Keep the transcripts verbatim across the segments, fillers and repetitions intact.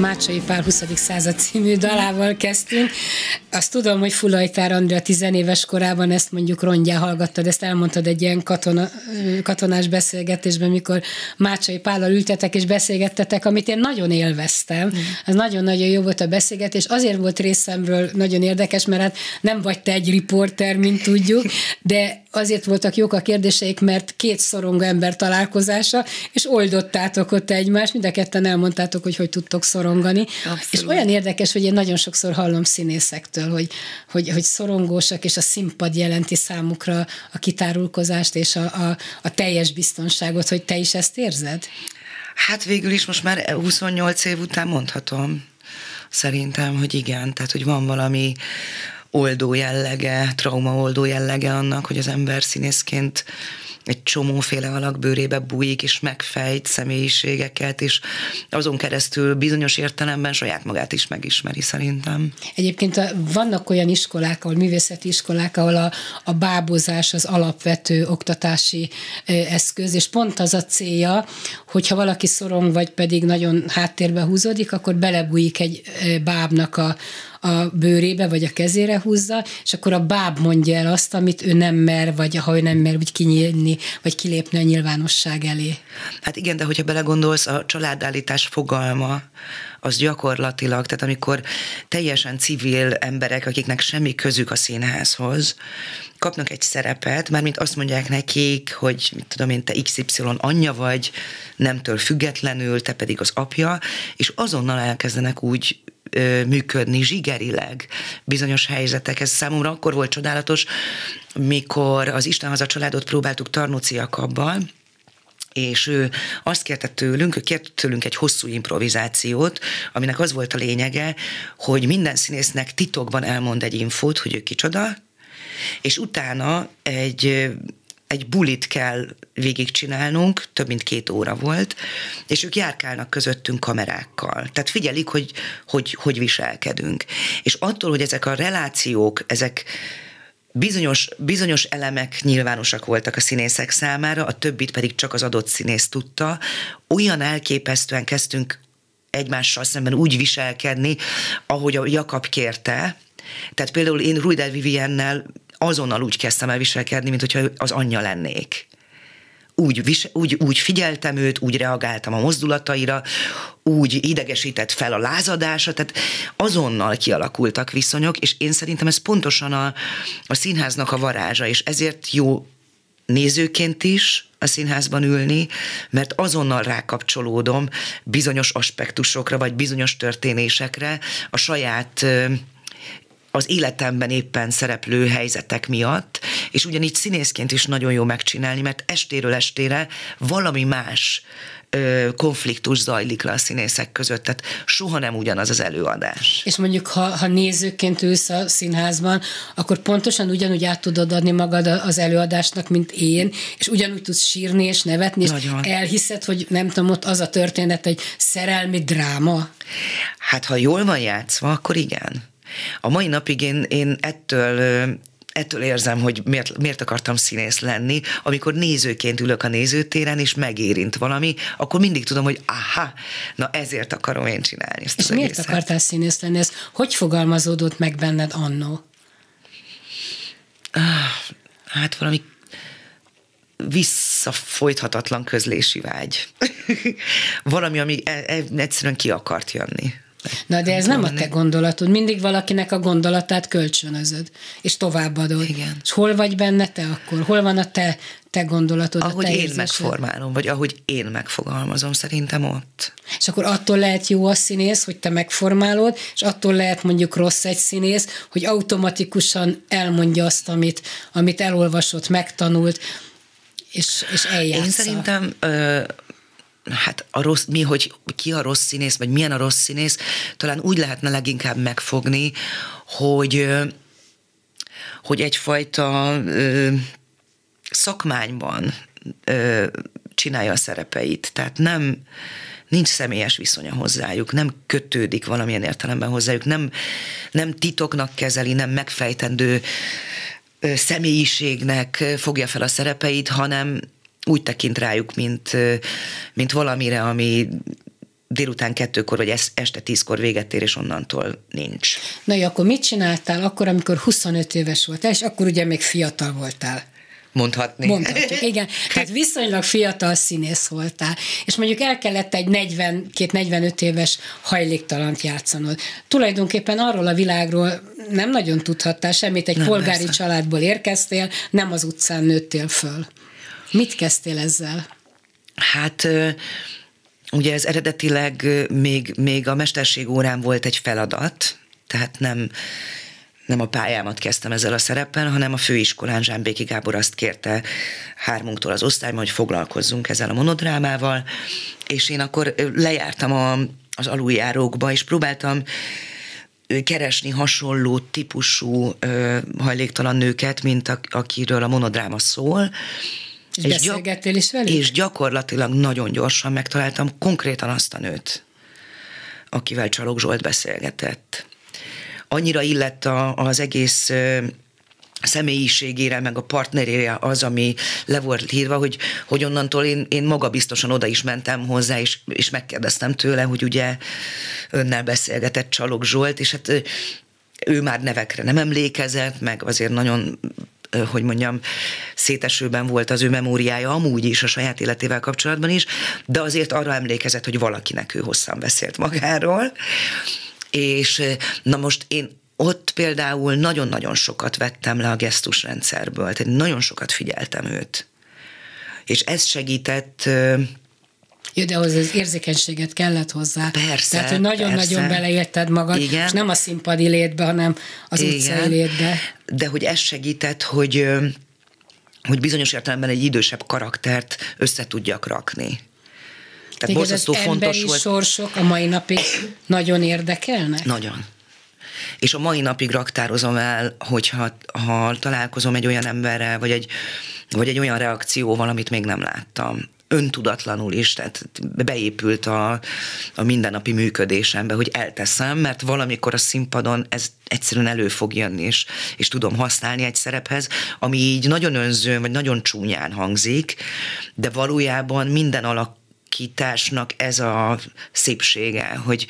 Mácsai Pál huszadik század című dalával kezdtünk. Azt tudom, hogy Fullajtár Andrea tizenéves korában ezt mondjuk rongyá hallgattad, ezt elmondtad egy ilyen katona, katonás beszélgetésben, mikor Mácsai Pállal ültetek és beszélgettetek, amit én nagyon élveztem. Ez nagyon-nagyon jó volt a beszélgetés. Azért volt részemről nagyon érdekes, mert hát nem vagy te egy riporter, mint tudjuk, de azért voltak jók a kérdéseik, mert két szorongó ember találkozása, és oldottátok ott egymást, mind a ketten elmondtátok, hogy hogy tudtok szorongani. Abszolút. És olyan érdekes, hogy én nagyon sokszor hallom színészektől, hogy, hogy, hogy szorongósak, és a színpad jelenti számukra a kitárulkozást és a, a, a teljes biztonságot, hogy te is ezt érzed? Hát végül is most már huszonnyolc év után mondhatom, szerintem, hogy igen, tehát hogy van valami oldó jellege, traumaoldó jellege annak, hogy az ember színészként egy csomóféle alak bőrébe bújik, és megfejt személyiségeket, és azon keresztül bizonyos értelemben saját magát is megismeri szerintem. Egyébként a, vannak olyan iskolák, ahol művészeti iskolák, ahol a, a bábozás az alapvető oktatási ö, eszköz, és pont az a célja, hogyha valaki szorong, vagy pedig nagyon háttérbe húzódik, akkor belebújik egy ö, bábnak a a bőrébe, vagy a kezére húzza, és akkor a báb mondja el azt, amit ő nem mer, vagy ha ő nem mer úgy kinyílni, vagy kilépni a nyilvánosság elé. Hát igen, de hogyha belegondolsz, a családállítás fogalma az gyakorlatilag, tehát amikor teljesen civil emberek, akiknek semmi közük a színházhoz, kapnak egy szerepet, mármint azt mondják nekik, hogy mit tudom én, te iksz ipszilon anyja vagy, nemtől függetlenül, te pedig az apja, és azonnal elkezdenek úgy működni zsigerileg bizonyos helyzetek. Ez számomra akkor volt csodálatos, mikor az Istenhaza családot próbáltuk Tarnóci Jakabbal, és ő azt kérte tőlünk, ő kért tőlünk egy hosszú improvizációt, aminek az volt a lényege, hogy minden színésznek titokban elmond egy infót, hogy ő kicsoda, és utána egy egy bulit kell végigcsinálnunk, több mint két óra volt, és ők járkálnak közöttünk kamerákkal. Tehát figyelik, hogy hogy, hogy viselkedünk. És attól, hogy ezek a relációk, ezek bizonyos, bizonyos elemek nyilvánosak voltak a színészek számára, a többit pedig csak az adott színész tudta, olyan elképesztően kezdtünk egymással szemben úgy viselkedni, ahogy a Jakab kérte. Tehát például én Ruy de Viviennel azonnal úgy kezdtem el viselkedni, mint hogyha az anyja lennék. Úgy, úgy, úgy figyeltem őt, úgy reagáltam a mozdulataira, úgy idegesített fel a lázadása, tehát azonnal kialakultak viszonyok, és én szerintem ez pontosan a, a színháznak a varázsa, és ezért jó nézőként is a színházban ülni, mert azonnal rákapcsolódom bizonyos aspektusokra, vagy bizonyos történésekre a saját... az életemben éppen szereplő helyzetek miatt, és ugyanígy színészként is nagyon jó megcsinálni, mert estéről estére valami más ö, konfliktus zajlik le a színészek között, tehát soha nem ugyanaz az előadás. És mondjuk, ha, ha nézőként ülsz a színházban, akkor pontosan ugyanúgy át tudod adni magad az előadásnak, mint én, és ugyanúgy tudsz sírni és nevetni, és nagyon. Elhiszed, hogy nem tudom, ott az a történet egy szerelmi dráma? Hát, ha jól van játszva, akkor igen. A mai napig én, én ettől, ettől érzem, hogy miért, miért akartam színész lenni, amikor nézőként ülök a nézőtéren, és megérint valami, akkor mindig tudom, hogy aha, na ezért akarom én csinálni ezt. És az miért egészet. Akartál színész lenni? Ez hogy fogalmazódott meg benned annó? Hát valami visszafolythatatlan közlési vágy. Valami, ami egyszerűen ki akart jönni. Na, de ez nem a te gondolatod. Mindig valakinek a gondolatát kölcsönözöd, és továbbadod. Igen. És hol vagy benne te akkor? Hol van a te, te gondolatod? Ahogy a te én érzésed? Megformálom, vagy ahogy én megfogalmazom, szerintem ott. És akkor attól lehet jó a színész, hogy te megformálod, és attól lehet mondjuk rossz egy színész, hogy automatikusan elmondja azt, amit, amit elolvasott, megtanult, és, és eljátsza. Én szerintem... Ö, hát a rossz, mi, hogy ki a rossz színész, vagy milyen a rossz színész, talán úgy lehetne leginkább megfogni, hogy, hogy egyfajta ö, szakmányban ö, csinálja a szerepeit. Tehát nem, nincs személyes viszonya hozzájuk, nem kötődik valamilyen értelemben hozzájuk, nem, nem titoknak kezeli, nem megfejtendő ö, személyiségnek fogja fel a szerepeit, hanem úgy tekint rájuk, mint, mint valamire, ami délután kettőkor, vagy este tízkor véget ér, és onnantól nincs. Na jó, akkor mit csináltál akkor, amikor huszonöt éves voltál, és akkor ugye még fiatal voltál? Mondhatni. Mondhatjuk, igen. Tehát viszonylag fiatal színész voltál, és mondjuk el kellett egy negyvenkét negyvenöt éves hajléktalant játszanod. Tulajdonképpen arról a világról nem nagyon tudhattál semmit, egy nem polgári lesz. Családból érkeztél, nem az utcán nőttél föl. Mit kezdtél ezzel? Hát... Ugye ez eredetileg még, még a mesterségórán volt egy feladat, tehát nem, nem a pályámat kezdtem ezzel a szerepen, hanem a főiskolán Zsámbéki Gábor azt kérte hármunktól az osztályban, hogy foglalkozzunk ezzel a monodrámával, és én akkor lejártam a, az aluljárókba, és próbáltam keresni hasonló típusú ö, hajléktalan nőket, mint a, akiről a monodráma szól. És, és beszélgettél is velük? És gyakorlatilag nagyon gyorsan megtaláltam konkrétan azt a nőt, akivel Csalog Zsolt beszélgetett. Annyira illett a, az egész ö, személyiségére, meg a partnerére az, ami le volt írva, hogy, hogy onnantól én, én magabiztosan oda is mentem hozzá, és, és megkérdeztem tőle, hogy ugye önnel beszélgetett Csalog Zsolt, és hát ő, ő már nevekre nem emlékezett, meg azért nagyon... hogy mondjam, szétesőben volt az ő memóriája amúgy is, a saját életével kapcsolatban is, de azért arra emlékezett, hogy valakinek ő hosszan beszélt magáról, és na most én ott például nagyon-nagyon sokat vettem le a gesztusrendszerből, tehát nagyon sokat figyeltem őt, és ez segített... Jó, de ahhoz az érzékenységet kellett hozzá. Persze, tehát, hogy nagyon-nagyon beleélted magad, igen. És nem a színpadi létbe, hanem az igen. Utcai létbe. De hogy ez segített, hogy, hogy bizonyos értelemben egy idősebb karaktert össze tudjak rakni. Tehát borzasztó fontos volt. Az emberi sorsok a mai napig nagyon érdekelnek? Nagyon. És a mai napig raktározom el, hogyha ha találkozom egy olyan emberrel, vagy egy, vagy egy olyan reakcióval, amit még nem láttam. Öntudatlanul is, tehát beépült a, a mindennapi működésembe, hogy elteszem, mert valamikor a színpadon ez egyszerűen elő fog jönni, és, és tudom használni egy szerephez, ami így nagyon önzőn, vagy nagyon csúnyán hangzik, de valójában minden alakításnak ez a szépsége, hogy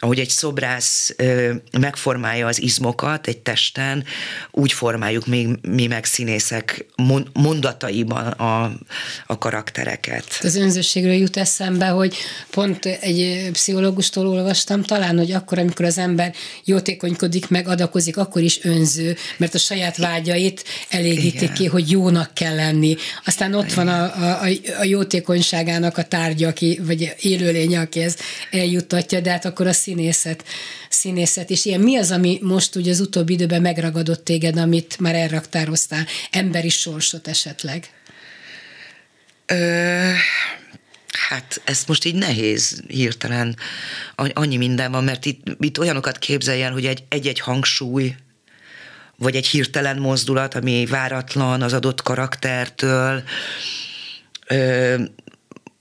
ahogy egy szobrász megformálja az izmokat egy testen, úgy formáljuk még mi meg színészek mondataiban a, a karaktereket. Az önzőségről jut eszembe, hogy pont egy pszichológustól olvastam talán, hogy akkor, amikor az ember jótékonykodik, meg adakozik, akkor is önző, mert a saját vágyait elégítik ki, hogy jónak kell lenni. Aztán ott igen. Van a, a, a jótékonyságának a tárgya, aki, vagy élőlénye, aki ez eljuttatja, de hát akkor a színészet, színészet is. Ilyen mi az, ami most ugye az utóbbi időben megragadott téged, amit már elraktároztál? Emberi sorsot esetleg? Ö, hát ezt most így nehéz hirtelen. Annyi minden van, mert itt, itt olyanokat képzeljen, hogy egy-egy hangsúly, vagy egy hirtelen mozdulat, ami váratlan az adott karaktertől. Ö,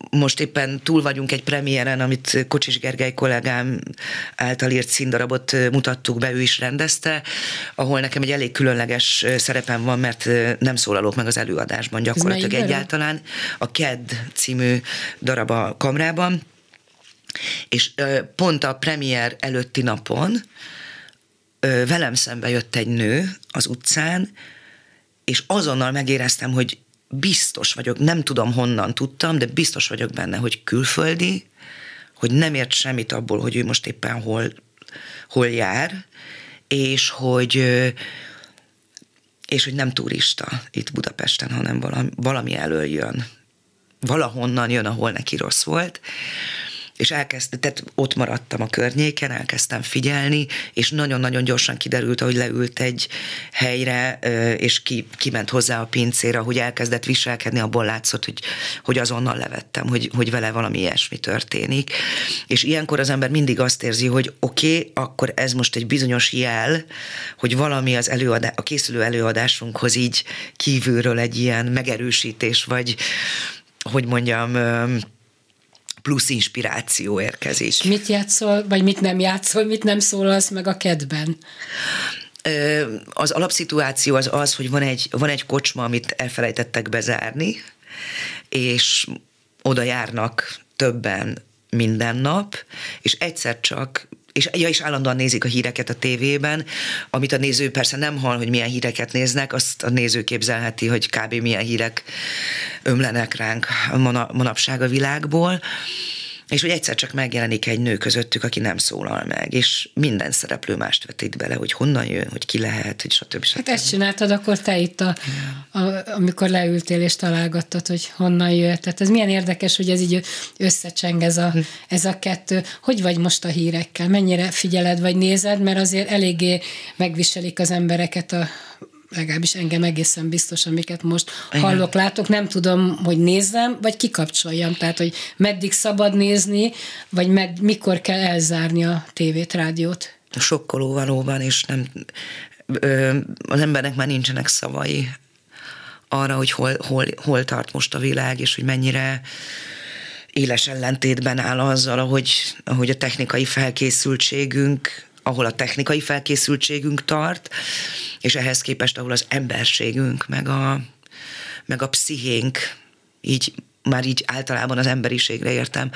Most éppen túl vagyunk egy premiéren, amit Kocsis Gergely kollégám által írt színdarabot mutattuk be, ő is rendezte, ahol nekem egy elég különleges szerepem van, mert nem szólalok meg az előadásban gyakorlatilag egyáltalán. A KEDD című darab a Kamrában, és pont a premier előtti napon velem szembe jött egy nő az utcán, és azonnal megéreztem, hogy biztos vagyok, nem tudom honnan tudtam, de biztos vagyok benne, hogy külföldi, hogy nem ért semmit abból, hogy ő most éppen hol, hol jár, és hogy, és hogy nem turista itt Budapesten, hanem valami, valami elől jön. Valahonnan jön, ahol neki rossz volt, és elkezd, tehát ott maradtam a környéken, elkezdtem figyelni, és nagyon-nagyon gyorsan kiderült, ahogy leült egy helyre, és ki, kiment hozzá a pincére, hogy elkezdett viselkedni, abból látszott, hogy, hogy azonnal levettem, hogy, hogy vele valami ilyesmi történik. És ilyenkor az ember mindig azt érzi, hogy oké, okay, akkor ez most egy bizonyos jel, hogy valami az előadás, a készülő előadásunkhoz így kívülről egy ilyen megerősítés, vagy hogy mondjam... plusz inspiráció érkezik. És mit játszol, vagy mit nem játszol, mit nem szólalsz meg a kedben? Az alapszituáció az az, hogy van egy, van egy kocsma, amit elfelejtettek bezárni, és oda járnak többen minden nap, és egyszer csak, és, ja, és állandóan nézik a híreket a tévében, amit a néző persze nem hall, hogy milyen híreket néznek, azt a néző képzelheti, hogy kb. Milyen hírek ömlenek ránk manapság a világból, és hogy egyszer csak megjelenik egy nő közöttük, aki nem szólal meg, és minden szereplő mást vetít bele, hogy honnan jön, hogy ki lehet, hogy stb. stb. Hát ezt csináltad, akkor te itt, a, a, amikor leültél és találgattad, hogy honnan jött. Tehát ez milyen érdekes, hogy ez így összecseng ez a, ez a kettő. Hogy vagy most a hírekkel? Mennyire figyeled vagy nézed? Mert azért eléggé megviselik az embereket a... legalábbis engem egészen biztos, amiket most hallok, látok, nem tudom, hogy nézzem, vagy kikapcsoljam, tehát, hogy meddig szabad nézni, vagy med, mikor kell elzárni a tévét, rádiót. Sokkoló valóban, és nem, ö, az embernek már nincsenek szavai arra, hogy hol, hol, hol tart most a világ, és hogy mennyire éles ellentétben áll azzal, ahogy, ahogy a technikai felkészültségünk ahol a technikai felkészültségünk tart, és ehhez képest, ahol az emberségünk, meg a, meg a pszichénk, így már így általában az emberiségre értem,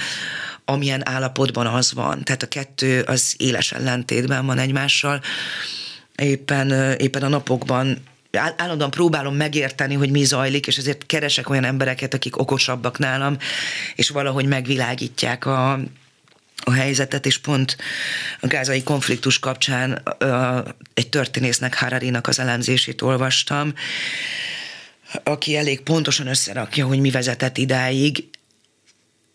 amilyen állapotban az van. Tehát a kettő az éles ellentétben van egymással. Éppen, éppen a napokban állandóan próbálom megérteni, hogy mi zajlik, és ezért keresek olyan embereket, akik okosabbak nálam, és valahogy megvilágítják a a helyzetet, és pont a gázai konfliktus kapcsán egy történésznek, Hararinak az elemzését olvastam, aki elég pontosan összerakja, hogy mi vezetett idáig,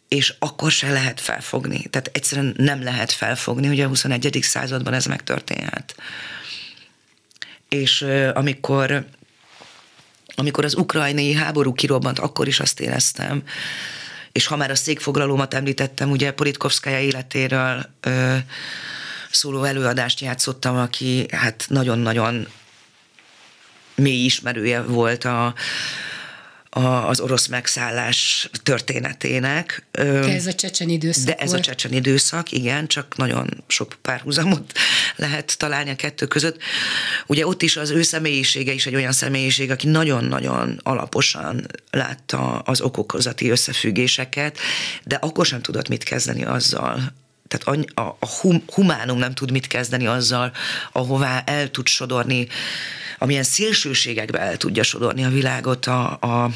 és akkor se lehet felfogni. Tehát egyszerűen nem lehet felfogni, hogy a huszonegyedik században ez megtörténhet. És amikor, amikor az ukrajnai háború kirobbant, akkor is azt éreztem, és ha már a székfoglalómat említettem, ugye Politkovszkaja életéről ö, szóló előadást játszottam, aki hát nagyon-nagyon mély ismerője volt a, a, az orosz megszállás történetének. Ö, de ez a csecsen időszak De ez volt. a csecsen időszak, igen, csak nagyon sok párhuzamot lehet találni a kettő között. Ugye ott is az ő személyisége is egy olyan személyiség, aki nagyon-nagyon alaposan látta az okokozati összefüggéseket, de akkor sem tudott mit kezdeni azzal. Tehát a, a hum, humánum nem tud mit kezdeni azzal, ahová el tud sodorni, amilyen szélsőségekbe el tudja sodorni a világot a, a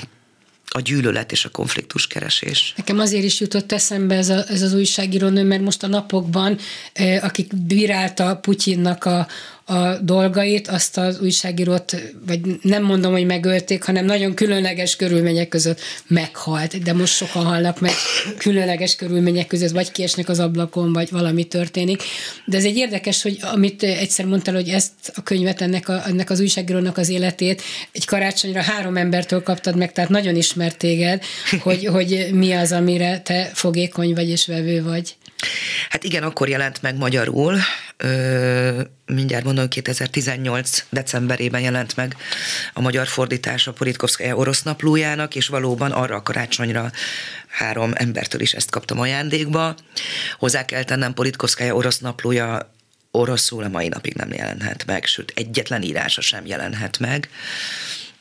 a gyűlölet és a konfliktus keresés. Nekem azért is jutott eszembe ez, a, ez az újságírónő, mert most a napokban, akik bírálta Putyinnak a, a dolgait, azt az újságírót, vagy nem mondom, hogy megölték, hanem nagyon különleges körülmények között meghalt, de most sokan halnak meg különleges körülmények között, vagy kiesnek az ablakon, vagy valami történik. De ez egy érdekes, hogy amit egyszer mondtál, hogy ezt a könyvet, ennek, a, ennek az újságírónak az életét egy karácsonyra három embertől kaptad meg, tehát nagyon is mert téged, hogy, hogy mi az, amire te fogékony vagy és vevő vagy. Hát igen, akkor jelent meg magyarul, ö, mindjárt mondom, kétezer-tizennyolc decemberében jelent meg a magyar fordítás a Politkovszkaja orosz naplójának, és valóban arra a karácsonyra három embertől is ezt kaptam ajándékba. Hozzá kell tennem, Politkovszkaja orosz naplója oroszul a mai napig nem jelenhet meg, sőt egyetlen írása sem jelenhet meg.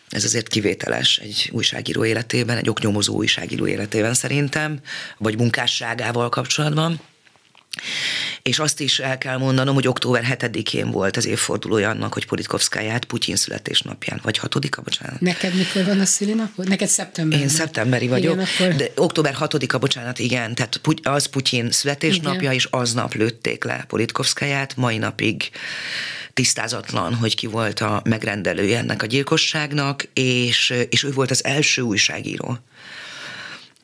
Ez azért kivételes egy újságíró életében, egy oknyomozó újságíró életében szerintem, vagy munkásságával kapcsolatban. És azt is el kell mondanom, hogy október hetedikén volt az évfordulója annak, hogy Politkovszkaját Putyin születésnapján, vagy hatodika, bocsánat. Neked mikor van a szülinapod? Neked szeptemberben. Én szeptemberi vagyok, igen, akkor... de október hatodika, bocsánat, igen, tehát az Putyin születésnapja, igen. És aznap lőtték le Politkovszkaját, mai napig tisztázatlan, hogy ki volt a megrendelője ennek a gyilkosságnak, és, és ő volt az első újságíró.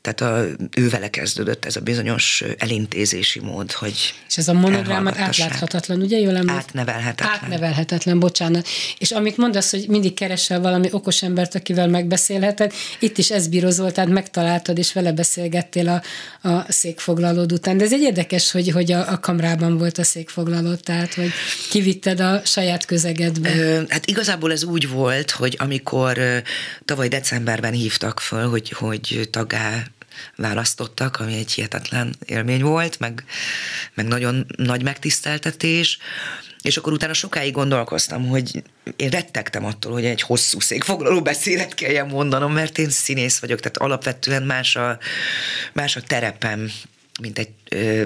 Tehát a, ő vele kezdődött ez a bizonyos elintézési mód, hogy és ez a monográmat átláthatatlan, ugye jól emlékszem? Átnevelhetetlen. Átnevelhetetlen, bocsánat. És amit mondasz, hogy mindig keresel valami okos embert, akivel megbeszélheted, itt is ez bírozol, tehát megtaláltad, és vele beszélgettél a, a székfoglalód után. De ez egy érdekes, hogy, hogy a, a kamrában volt a székfoglalód, tehát hogy kivitted a saját közegedbe. Hát igazából ez úgy volt, hogy amikor tavaly decemberben hívtak föl, hogy, hogy taggá választottak, ami egy hihetetlen élmény volt, meg, meg nagyon nagy megtiszteltetés, és akkor utána sokáig gondolkoztam, hogy én rettegtem attól, hogy egy hosszú székfoglaló beszédet kelljen mondanom, mert én színész vagyok, tehát alapvetően más a, más a terepem, mint egy, ö,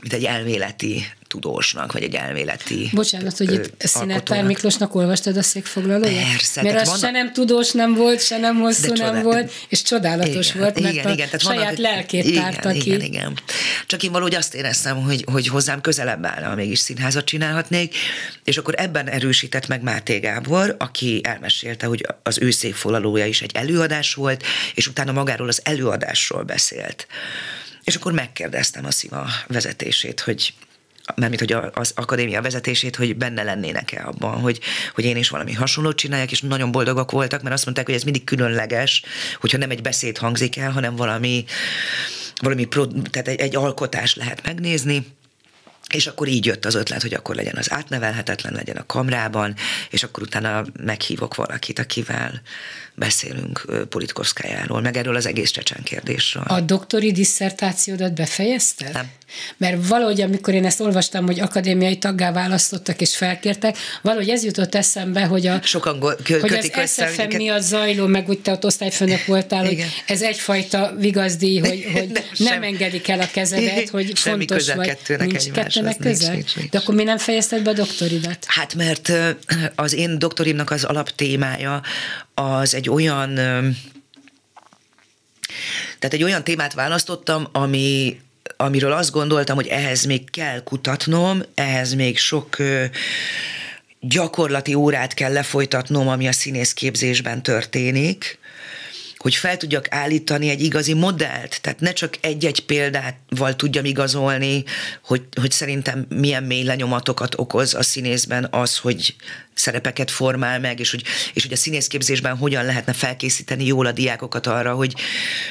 mint egy elméleti tudósnak, vagy egy elméleti Bocsánat, hogy itt Szinetár Miklósnak olvastad a székfoglalóját? Persze. Mert az vannak... se nem tudós nem volt, se nem hosszú csodál... nem volt, és csodálatos igen, volt, mert igen, a igen, tehát saját vannak, lelkét tárta ki. Igen, igen. Csak én valahogy azt éreztem, hogy, hogy hozzám közelebb állna, mégis színházat csinálhatnék, és akkor ebben erősített meg Máté Gábor, aki elmesélte, hogy az ő székfoglalója is egy előadás volt, és utána magáról az előadásról beszélt. És akkor megkérdeztem a Sziva vezetését, hogy mármint, hogy az akadémia vezetését, hogy benne lennének-e abban, hogy, hogy én is valami hasonlót csináljak, és nagyon boldogak voltak, mert azt mondták, hogy ez mindig különleges, hogyha nem egy beszéd hangzik el, hanem valami, valami tehát egy, egy alkotás lehet megnézni, és akkor így jött az ötlet, hogy akkor legyen az átnevelhetetlen, legyen a kamrában, és akkor utána meghívok valakit, akivel beszélünk Politkovszkájáról, meg erről az egész csecsen kérdésről. A doktori disszertációdat befejezted? Nem. Mert valahogy, amikor én ezt olvastam, hogy akadémiai taggá választottak és felkértek, valahogy ez jutott eszembe, hogy, a, Sokan hogy az es ef em miatt zajló, meg úgy te ott osztályfőnök voltál, hogy ez egyfajta vigazdi, hogy, hogy nem, nem engedik el a kezedet, hogy fontos vagy. Nincs kettőnek közel? Nincs, nincs. De akkor mi nem fejezted be a doktoridat? Hát mert az én doktorimnak az alaptémája az egy olyan, tehát egy olyan témát választottam, ami amiről azt gondoltam, hogy ehhez még kell kutatnom, ehhez még sok ö, gyakorlati órát kell lefolytatnom, ami a színészképzésben történik, hogy fel tudjak állítani egy igazi modellt, tehát ne csak egy-egy példával tudjam igazolni, hogy, hogy szerintem milyen mély lenyomatokat okoz a színészben az, hogy szerepeket formál meg, és hogy, és hogy a színészképzésben hogyan lehetne felkészíteni jól a diákokat arra, hogy,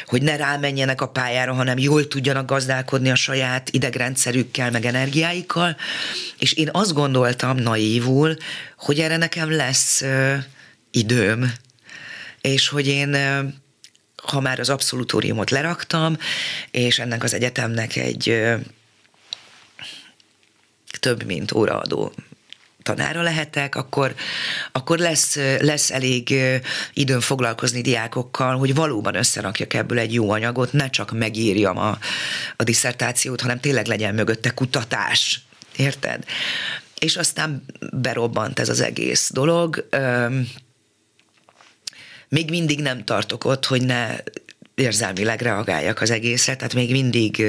hogy ne rámenjenek a pályára, hanem jól tudjanak gazdálkodni a saját idegrendszerükkel, meg energiáikkal, és én azt gondoltam naívul, hogy erre nekem lesz ö, időm, és hogy én ö, ha már az abszolutóriumot leraktam, és ennek az egyetemnek egy ö, több mint óraadó tanára lehetek, akkor, akkor lesz, lesz elég időm foglalkozni diákokkal, hogy valóban összerakjak ebből egy jó anyagot, ne csak megírjam a, a diszertációt, hanem tényleg legyen mögötte kutatás. Érted? És aztán berobbant ez az egész dolog. Öm, még mindig nem tartok ott, hogy ne érzelmileg reagáljak az egészre, tehát még mindig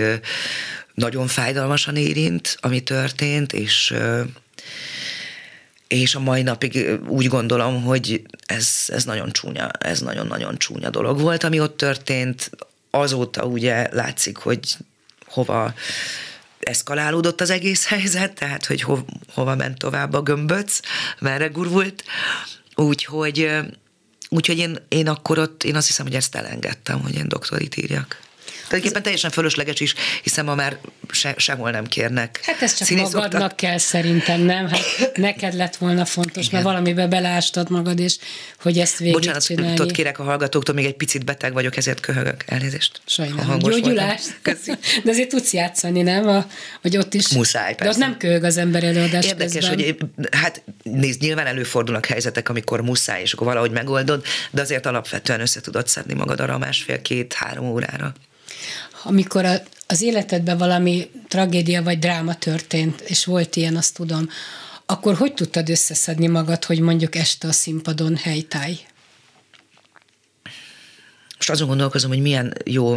nagyon fájdalmasan érint, ami történt, és és a mai napig úgy gondolom, hogy ez, ez nagyon csúnya, ez nagyon-nagyon csúnya dolog volt, ami ott történt. Azóta ugye látszik, hogy hova eszkalálódott az egész helyzet, tehát hogy ho, hova ment tovább a gömböc, merre gurult. Úgyhogy, úgyhogy én, én akkor ott, én azt hiszem, hogy ezt elengedtem, hogy én doktorit írjak. Tulajdonképpen teljesen fölösleges is, hiszen ma már se, sehol nem kérnek. Hát ez csak magadnak oktat. Kell szerintem, nem? Hát neked lett volna fontos, igen. Mert valamibe beleástad magad, és hogy ezt végigcsinálj. Bocsánat, kérek a hallgatóktól, még egy picit beteg vagyok, ezért köhögök. Elnézést. Sajnálom. Gyógyulást. De azért tudsz játszani, nem? A, hogy ott is. Muszáj, persze. De ott nem köhög az ember előadás Érdekes, közben. Hogy hát nézd, nyilván előfordulnak helyzetek, amikor muszáj, és akkor valahogy megoldod, de azért alapvetően össze tudod szedni magad arra másfél-két-három órára. Amikor a, az életedben valami tragédia vagy dráma történt, és volt ilyen, azt tudom, akkor hogy tudtad összeszedni magad, hogy mondjuk este a színpadon helytáj? Most azon gondolkozom, hogy milyen jó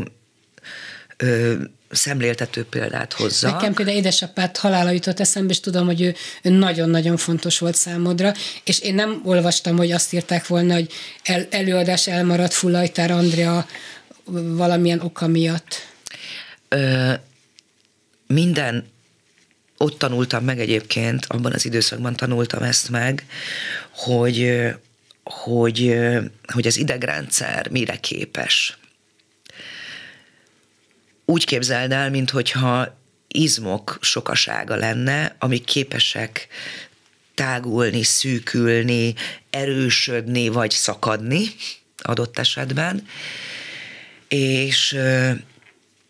ö, szemléltető példát hozzak. Nekem például édesapát halála jutott eszembe, és tudom, hogy ő, ő nagyon-nagyon fontos volt számodra, és én nem olvastam, hogy azt írták volna, hogy el, előadás elmaradt Fullajtár Andrea valamilyen oka miatt. Ö, minden ott tanultam meg egyébként, abban az időszakban tanultam ezt meg, hogy, hogy, hogy az idegrendszer mire képes. Úgy képzeld el, minthogyha izmok sokasága lenne, amik képesek tágulni, szűkülni, erősödni vagy szakadni adott esetben, és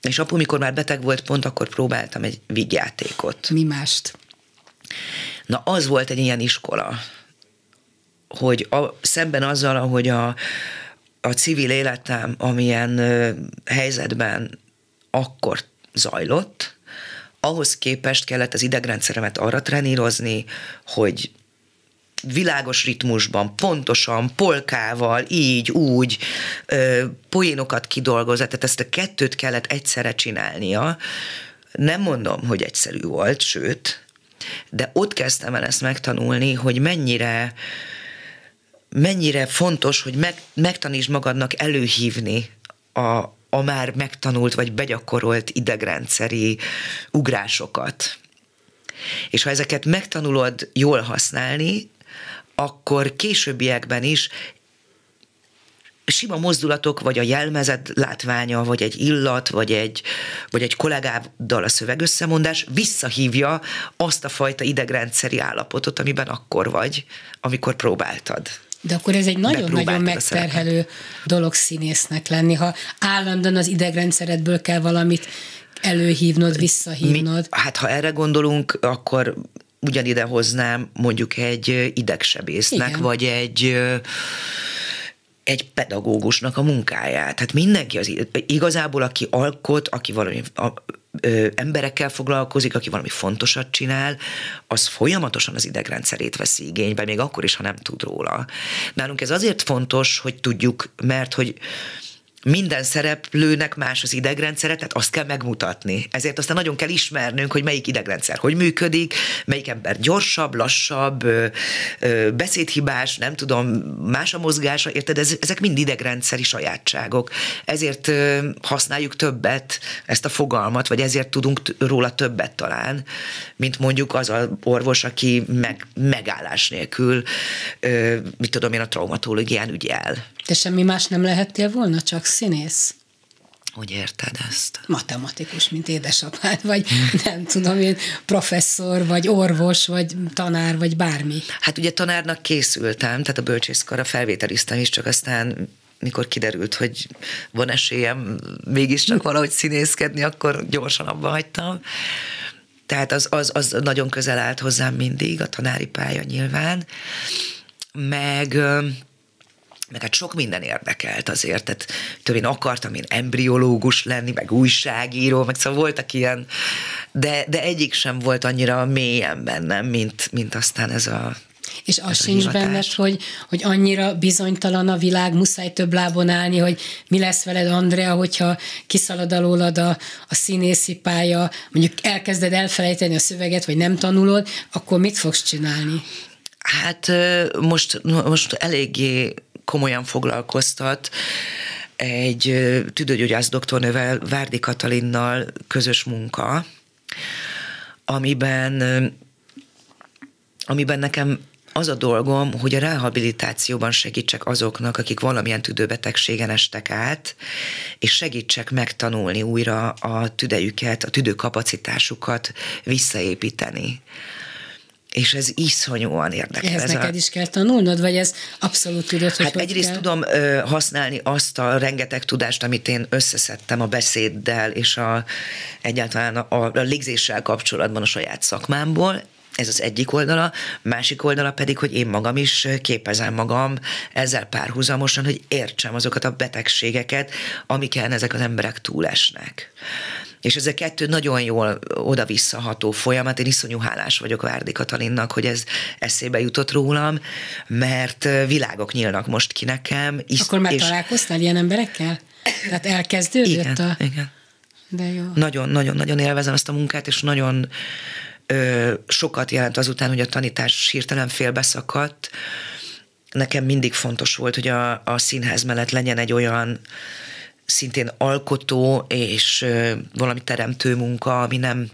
És apu, mikor már beteg volt pont, akkor próbáltam egy vígjátékot. Mi mást? Na, az volt egy ilyen iskola, hogy a, szemben azzal, ahogy a, a civil életem, amilyen ö, helyzetben akkor zajlott, ahhoz képest kellett az idegrendszeremet arra trenírozni, hogy világos ritmusban, pontosan, polkával, így, úgy, ö, poénokat kidolgozza, tehát ezt a kettőt kellett egyszerre csinálnia. Nem mondom, hogy egyszerű volt, sőt, de ott kezdtem el ezt megtanulni, hogy mennyire, mennyire fontos, hogy meg, megtanítsd magadnak előhívni a, a már megtanult vagy begyakorolt idegrendszeri ugrásokat. És ha ezeket megtanulod jól használni, akkor későbbiekben is sima mozdulatok, vagy a jelmezet látványa, vagy egy illat, vagy egy, vagy egy kollégáddal a szövegösszemondás visszahívja azt a fajta idegrendszeri állapotot, amiben akkor vagy, amikor próbáltad. De akkor ez egy nagyon-nagyon megterhelő dolog színésznek lenni, ha állandóan az idegrendszeredből kell valamit előhívnod, visszahívnod. Mi, hát ha erre gondolunk, akkor ugyanide hoznám mondjuk egy idegsebésznek, igen, vagy egy, egy pedagógusnak a munkáját. Hát mindenki az, igazából aki alkot, aki valami a, ö, emberekkel foglalkozik, aki valami fontosat csinál, az folyamatosan az idegrendszerét veszi igénybe, még akkor is, ha nem tud róla. Nálunk ez azért fontos, hogy tudjuk, mert hogy minden szereplőnek más az idegrendszere, tehát azt kell megmutatni. Ezért aztán nagyon kell ismernünk, hogy melyik idegrendszer hogy működik, melyik ember gyorsabb, lassabb, beszédhibás, nem tudom, más a mozgása, érted? Ezek mind idegrendszeri sajátságok. Ezért használjuk többet ezt a fogalmat, vagy ezért tudunk róla többet talán, mint mondjuk az az orvos, aki meg, megállás nélkül, mit tudom én, a traumatológián ügyel. Te semmi más nem lehettél volna, csak színész? Hogy érted ezt? Matematikus, mint édesapád, vagy nem tudom én, professzor, vagy orvos, vagy tanár, vagy bármi. Hát ugye tanárnak készültem, tehát a bölcsészkarra felvételiztem is, csak aztán mikor kiderült, hogy van esélyem mégiscsak valahogy színészkedni, akkor gyorsan abba hagytam. Tehát az, az, az nagyon közel állt hozzám mindig, a tanári pálya nyilván. Meg... meg hát sok minden érdekelt azért, tehát tőle én akartam én embriológus lenni, meg újságíró, meg szóval voltak ilyen, de, de egyik sem volt annyira mélyen bennem, mint, mint aztán ez a És ez az a sincs hivatás. Benned, hogy, hogy annyira bizonytalan a világ, muszáj több lábon állni, hogy mi lesz veled, Andrea, hogyha kiszalad alólad a, a színészi pálya, mondjuk elkezded elfelejteni a szöveget, vagy nem tanulod, akkor mit fogsz csinálni? Hát most, most eléggé komolyan foglalkoztat egy tüdőgyógyász doktornővel, Várdi Katalinnal közös munka, amiben, amiben nekem az a dolgom, hogy a rehabilitációban segítsek azoknak, akik valamilyen tüdőbetegségen estek át, és segítsek megtanulni újra a tüdejüket, a tüdőkapacitásukat visszaépíteni. És ez iszonyúan érdekel. Ehhez ez neked a... is kell tanulnod, vagy ez abszolút tudod, hogy hát hogy egyrészt kell? Tudom ö, használni azt a rengeteg tudást, amit én összeszedtem a beszéddel, és a, egyáltalán a, a légzéssel kapcsolatban a saját szakmámból. Ez az egyik oldala. Másik oldala pedig, hogy én magam is képezem magam ezzel párhuzamosan, hogy értsem azokat a betegségeket, amiken ezek az emberek túlesnek. És ez a kettő nagyon jól oda-visszaható folyamat. Én iszonyú hálás vagyok Várdi Katalinnak, hogy ez eszébe jutott rólam, mert világok nyílnak most ki nekem. Is, Akkor már és... találkoztál ilyen emberekkel? Tehát elkezdődött igen, a... Igen, igen. Nagyon-nagyon-nagyon élvezem ezt a munkát, és nagyon ö, sokat jelent azután, hogy a tanítás hirtelen félbeszakadt. Nekem mindig fontos volt, hogy a, a színház mellett legyen egy olyan szintén alkotó és valami teremtő munka, ami nem,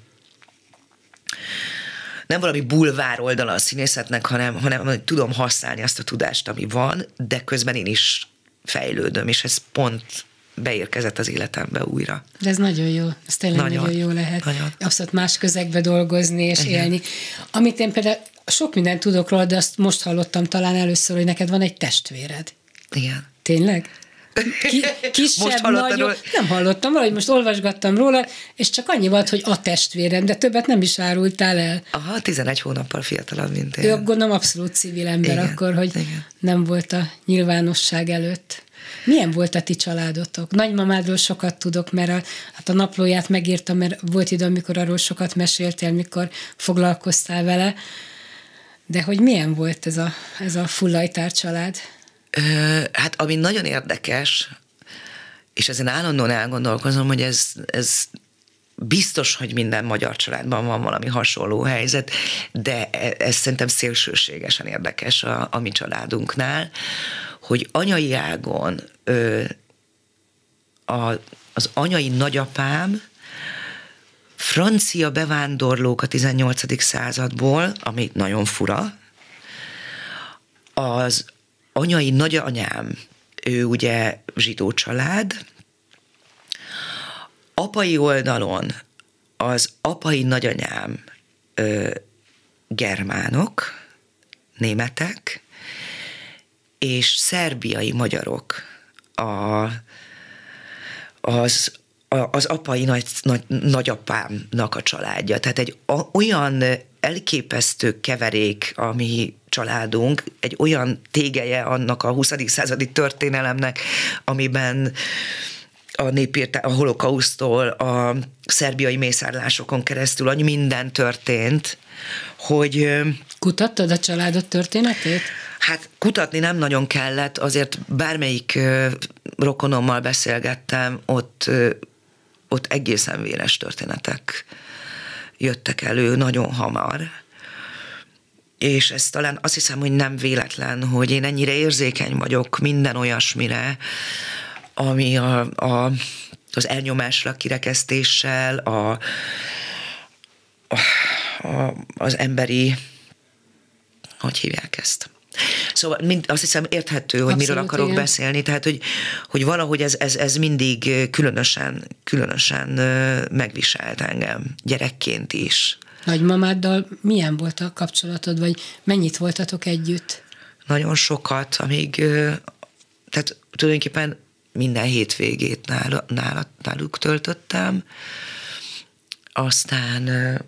nem valami bulvár oldala a színészetnek, hanem, hanem tudom használni azt a tudást, ami van, de közben én is fejlődöm, és ez pont beérkezett az életembe újra. De ez nagyon jó, ez tényleg nagyon, nagyon jó lehet. Nagyon. Abszolút más közegbe dolgozni és uh-huh. élni. Amit én például sok mindent tudok róla, de azt most hallottam talán először, hogy neked van egy testvéred. Igen. Tényleg? ki, kisebb, nagyobb. Nem hallottam valahogy, most olvasgattam róla, és csak annyi volt, hogy a testvérem, de többet nem is árultál el. Aha, tizenegy hónappal fiatalabb, mint én. Ő gondolom abszolút civil ember, igen, akkor, hogy igen, nem volt a nyilvánosság előtt. Milyen volt a ti családotok? Nagymamádról sokat tudok, mert a, hát a naplóját megírtam, mert volt idő, amikor arról sokat meséltél, mikor foglalkoztál vele. De hogy milyen volt ez a, ez a Fullajtár család? Ö, hát ami nagyon érdekes, és ezen állandóan elgondolkozom, hogy ez, ez biztos, hogy minden magyar családban van valami hasonló helyzet, de ez szerintem szélsőségesen érdekes a, a mi családunknál, hogy anyai ágon ö, a, az anyai nagyapám francia bevándorlók a tizennyolcadik századból, ami nagyon fura, az anyai nagyanyám, ő ugye zsidó család, apai oldalon az apai nagyanyám ö, germánok, németek, és szerbiai magyarok a, az, a, az apai nagy, nagy, nagyapámnak a családja. Tehát egy a, olyan elképesztő keverék, ami családunk, egy olyan tégelye annak a huszadik századi történelemnek, amiben a népírtás, a holokausztól, a szerbiai mészárlásokon keresztül annyi minden történt, hogy... Kutattad a családod történetét? Hát kutatni nem nagyon kellett, azért bármelyik rokonommal beszélgettem, ott, ott egészen véres történetek jöttek elő nagyon hamar. És ez talán azt hiszem, hogy nem véletlen, hogy én ennyire érzékeny vagyok minden olyasmire, ami a, a, az elnyomásra, kirekesztéssel, a, a, a, az emberi, hogy hívják ezt? Szóval mind, azt hiszem érthető, hogy abszolút, miről akarok igen beszélni, tehát hogy, hogy valahogy ez, ez, ez mindig különösen, különösen megviselt engem, gyerekként is. Nagymamáddal milyen volt a kapcsolatod, vagy mennyit voltatok együtt? Nagyon sokat, amíg, tehát tulajdonképpen minden hétvégét nála, nála, náluk töltöttem, aztán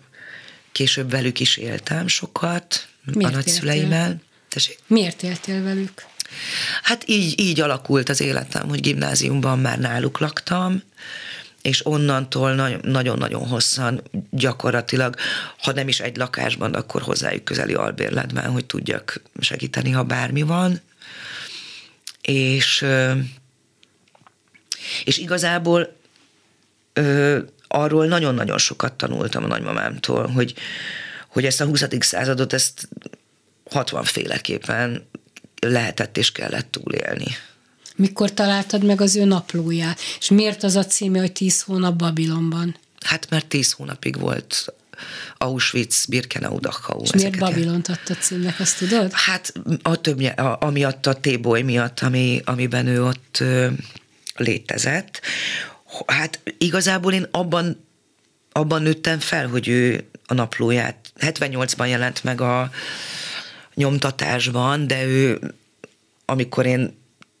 később velük is éltem sokat, miért a nagyszüleimmel. Tessék? Miért éltél velük? Hát így, így alakult az életem, hogy gimnáziumban már náluk laktam, és onnantól nagyon-nagyon hosszan gyakorlatilag, ha nem is egy lakásban, akkor hozzájuk közeli albérletben, hogy tudjak segíteni, ha bármi van. És... És igazából ö, arról nagyon-nagyon sokat tanultam a nagymamámtól, hogy, hogy ezt a huszadik századot, ezt hatvan féleképpen lehetett és kellett túlélni. Mikor találtad meg az ő naplóját? És miért az a címe, hogy tíz hónap Babilonban? Hát mert tíz hónapig volt Auschwitz, Birkenau, Dachau. És miért Babilont adta címnek, azt tudod? Hát a több, a, amiatt a téboly miatt, ami, amiben ő ott... Ö, létezett. Hát igazából én abban, abban nőttem fel, hogy ő a naplóját hetvennyolcban jelent meg a nyomtatásban, de ő, amikor én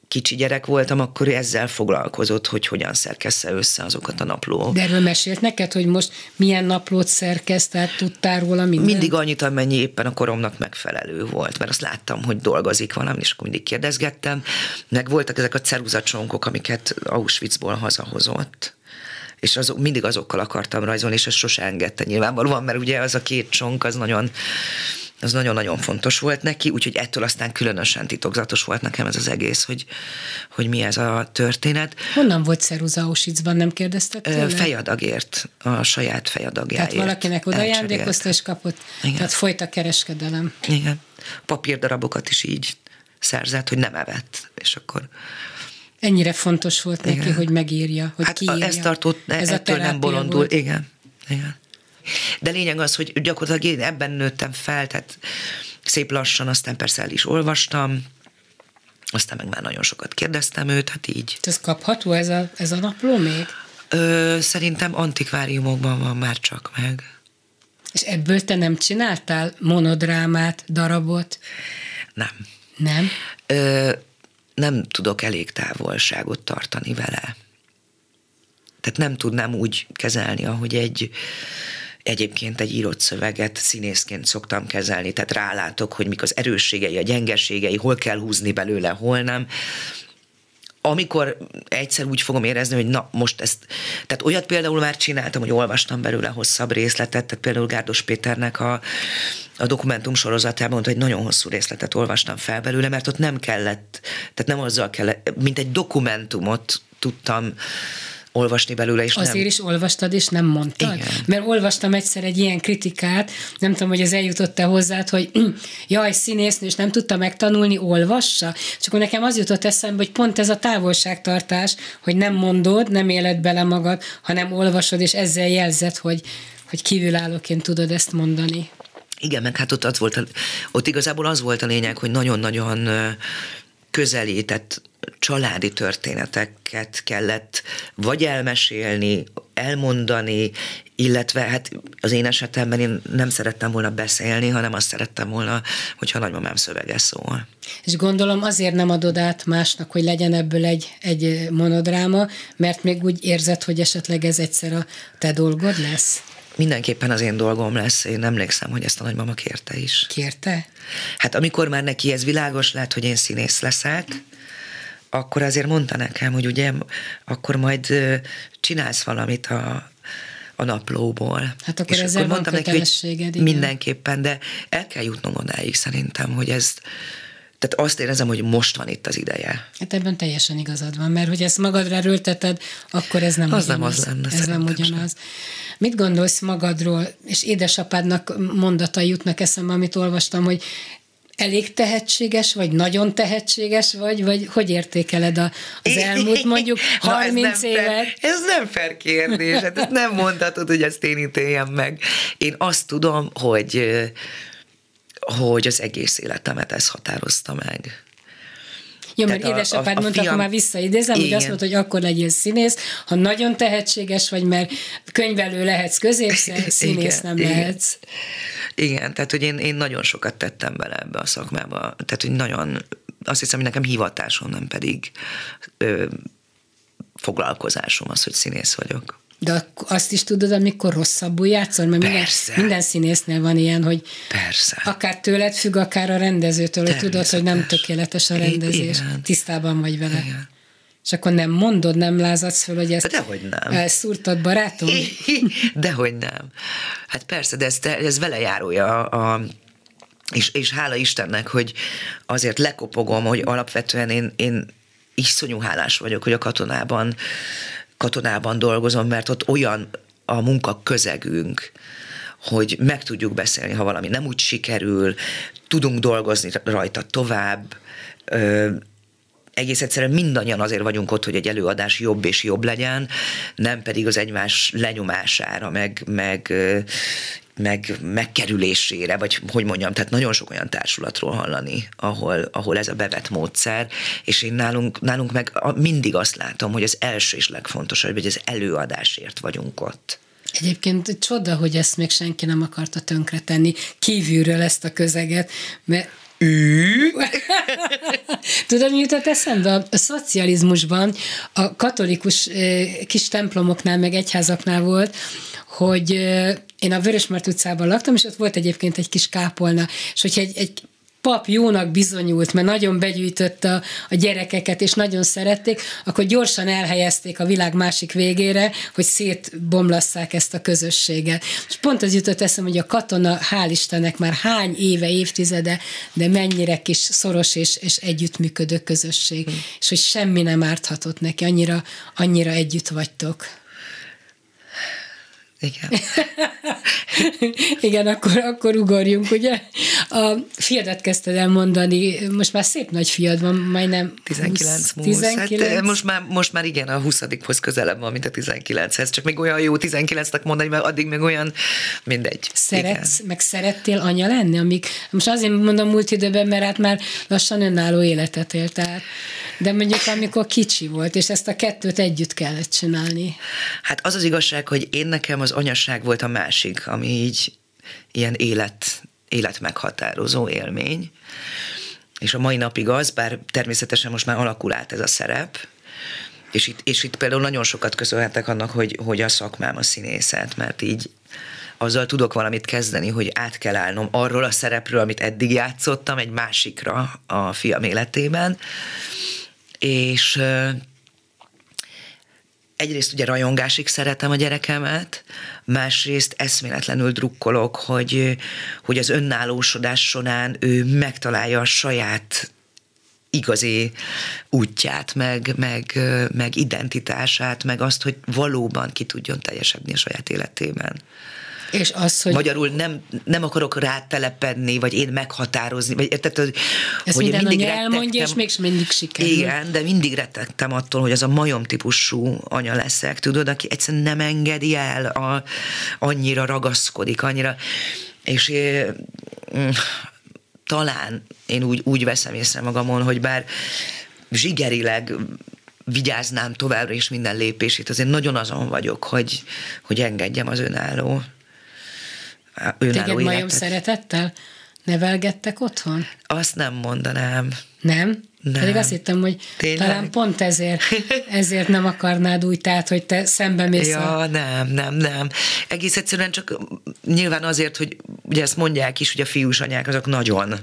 kicsi gyerek voltam, akkor ő ezzel foglalkozott, hogy hogyan szerkessze össze azokat a naplókat. De erről mesélt neked, hogy most milyen naplót szerkeszt, tehát tudtál róla minden? Mindig annyit, amennyi éppen a koromnak megfelelő volt, mert azt láttam, hogy dolgozik valami, és akkor mindig kérdezgettem. Meg voltak ezek a ceruzacsonkok, amiket Auschwitzból hazahozott, és az, mindig azokkal akartam rajzolni, és ezt sose engedte nyilvánvalóan, mert ugye az a két csonk, az nagyon... az nagyon-nagyon fontos volt neki, úgyhogy ettől aztán különösen titokzatos volt nekem ez az egész, hogy, hogy mi ez a történet. Honnan volt ceruza Auschwitzban, nem kérdezted tőle? Fejadagért, a saját fejadagjáért. Tehát valakinek oda ajándékozta és kapott, igen, tehát folyt a kereskedelem. Igen, papírdarabokat is így szerzett, hogy nem evett, és akkor... Ennyire fontos volt igen neki, hogy megírja, hogy hát kiírja. Ezt tartott, ez ettől nem bolondul. Volt. Igen, igen. De lényeg az, hogy gyakorlatilag én ebben nőttem fel, tehát szép lassan, aztán persze el is olvastam, aztán meg már nagyon sokat kérdeztem őt, hát így. Ez kapható, ez a, ez a napló még? Ö, szerintem antikváriumokban van már csak meg. És ebből te nem csináltál monodrámát, darabot? Nem. Nem? Ö, nem tudok elég távolságot tartani vele. Tehát nem tudnám úgy kezelni, ahogy egy, egyébként egy írott szöveget színészként szoktam kezelni, tehát rálátok, hogy mik az erősségei, a gyengeségei, hol kell húzni belőle, hol nem. Amikor egyszer úgy fogom érezni, hogy na most ezt, tehát olyat például már csináltam, hogy olvastam belőle hosszabb részletet, tehát például Gárdos Péternek a, a dokumentum sorozatában, hogy nagyon hosszú részletet olvastam fel belőle, mert ott nem kellett, tehát nem azzal kellett, mint egy dokumentumot tudtam olvasni belőle, és azért nem. Is olvastad, és nem mondtad? Igen. Mert olvastam egyszer egy ilyen kritikát, nem tudom, hogy ez eljutott-e hozzád, hogy jaj, színésznő, és nem tudta megtanulni, olvassa. És akkor nekem az jutott eszembe, hogy pont ez a távolságtartás, hogy nem mondod, nem éled bele magad, hanem olvasod, és ezzel jelzed, hogy, hogy kívülállóként tudod ezt mondani. Igen, meg hát ott, az volt a, ott igazából az volt a lényeg, hogy nagyon-nagyon közelített családi történeteket kellett vagy elmesélni, elmondani, illetve hát az én esetemben én nem szerettem volna beszélni, hanem azt szerettem volna, hogyha nagymamám szövege szól. És gondolom azért nem adod át másnak, hogy legyen ebből egy, egy monodráma, mert még úgy érzed, hogy esetleg ez egyszer a te dolgod lesz? Mindenképpen az én dolgom lesz, én emlékszem, hogy ezt a nagymama kérte is. Kérte? Hát amikor már neki ez világos lett, hogy én színész leszek, akkor azért mondta nekem, hogy ugye, akkor majd csinálsz valamit a, a naplóból. Hát akkor és ezzel akkor van kötelességed. Neki, mindenképpen, de el kell jutnom odáig szerintem, hogy ez, tehát azt érezem, hogy most van itt az ideje. Hát ebben teljesen igazad van, mert hogy ezt magadra erőlteted, akkor ez nem az ugyanaz. Nem az lenne, ez nem ugyanaz. Sem. Mit gondolsz magadról, és édesapádnak mondatai jutnak eszembe, amit olvastam, hogy elég tehetséges, vagy nagyon tehetséges, vagy, vagy hogy értékeled a, az elmúlt mondjuk harminc évet? Fair, ez nem fair kérdés, hát ezt nem mondhatod, hogy ezt én ítéljem meg. Én azt tudom, hogy, hogy az egész életemet ez határozta meg. Jó, ja, mert édesapád mondta, fiam... ha már visszaidézem, igen. Hogy azt mondta, hogy akkor legyél színész, ha nagyon tehetséges vagy, mert könyvelő lehetsz középszer, színész igen, nem igen. lehetsz. Igen, tehát hogy én, én nagyon sokat tettem bele ebbe a szakmába, tehát hogy nagyon, azt hiszem, hogy nekem hivatásom, nem pedig ö, foglalkozásom az, hogy színész vagyok. De azt is tudod, amikor rosszabbul játszol? Mert minden, minden színésznél van ilyen, hogy persze. Akár tőled függ, akár a rendezőtől, hogy tudod, hogy nem tökéletes a rendezés. Igen. Tisztában vagy vele. Igen. És akkor nem mondod, nem lázadsz föl, hogy ezt dehogy nem. Elszúrtad, barátom? Dehogy nem. Hát persze, de ez, ez vele járója a, a és, és hála Istennek, hogy azért lekopogom, hogy alapvetően én, én iszonyú hálás vagyok, hogy a katonában katonában dolgozom, mert ott olyan a munka közegünk, hogy meg tudjuk beszélni, ha valami nem úgy sikerül, tudunk dolgozni rajta tovább. Ö, egész egyszerűen mindannyian azért vagyunk ott, hogy egy előadás jobb és jobb legyen, nem pedig az egymás lenyomására, meg, meg, meg megkerülésére, vagy hogy mondjam, tehát nagyon sok olyan társulatról hallani, ahol, ahol ez a bevett módszer, és én nálunk, nálunk meg mindig azt látom, hogy az első és legfontosabb, hogy az előadásért vagyunk ott. Egyébként csoda, hogy ezt még senki nem akarta tönkretenni kívülről ezt a közeget, mert Ő? Tudod, mi jutott eszembe? A szocializmusban a katolikus kis templomoknál, meg egyházaknál volt, hogy én a Vörösmart utcában laktam, és ott volt egyébként egy kis kápolna, és hogyha egy, egy pap jónak bizonyult, mert nagyon begyűjtött a, a gyerekeket, és nagyon szerették, akkor gyorsan elhelyezték a világ másik végére, hogy szétbomlasszák ezt a közösséget. És pont az jutott eszem, hogy a katona, hál' Istennek már hány éve, évtizede, de mennyire kis szoros és, és együttműködő közösség, mm. és hogy semmi nem árthatott neki, annyira, annyira együtt vagytok. Igen. Igen, akkor, akkor ugorjunk, ugye? A fiadat kezdted el mondani, most már szép nagy fiad van, majdnem tizenkilenc, húsz, tizenkilenc. Hát, most, már, most már igen, a huszadikhoz közelebb van, mint a tizenkilenchez, csak még olyan jó tizenkilencnek mondani, mert addig még olyan mindegy. Szeretsz, igen. Meg szerettél anya lenni, amíg, most azért mondom múlt időben, mert hát már lassan önálló életet éltál, de mondjuk amikor kicsi volt, és ezt a kettőt együtt kellett csinálni. Hát az az igazság, hogy én nekem az anyaság volt a másik, ami így ilyen élet, élet meghatározó élmény, és a mai napig az, bár természetesen most már alakul át ez a szerep, és itt, és itt például nagyon sokat köszönhetek annak, hogy, hogy a szakmám a színészet, mert így azzal tudok valamit kezdeni, hogy át kell állnom arról a szerepről, amit eddig játszottam, egy másikra a fiam életében, és egyrészt ugye rajongásig szeretem a gyerekemet, másrészt eszméletlenül drukkolok, hogy, hogy az önállósodás során ő megtalálja a saját igazi útját, meg, meg, meg identitását, meg azt, hogy valóban ki tudjon teljesedni a saját életében. És az, hogy magyarul nem, nem akarok rátelepedni, vagy én meghatározni, vagy érted, hogy én mindig elmondja, és mégis mindig sikerül. Igen, de mindig rettegtem attól, hogy az a majom típusú anya leszek, tudod, aki egyszerűen nem engedi el, a, annyira ragaszkodik, annyira, és én, talán én úgy, úgy veszem észre magamon, hogy bár zsigerileg vigyáznám továbbra is minden lépését, azért nagyon azon vagyok, hogy, hogy engedjem az önálló, önálló Téged majom szeretettel nevelgettek otthon? Azt nem mondanám. Nem? Nem. Pedig azt hittem, hogy Tényleg? talán pont ezért, ezért nem akarnád úgy, tehát, hogy te szembe mész. Ja, a... nem, nem, nem. Egész egyszerűen csak nyilván azért, hogy ugye ezt mondják is, hogy a fiús anyák azok nagyon,